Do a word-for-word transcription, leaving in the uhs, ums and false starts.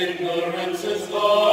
Ignorance is love.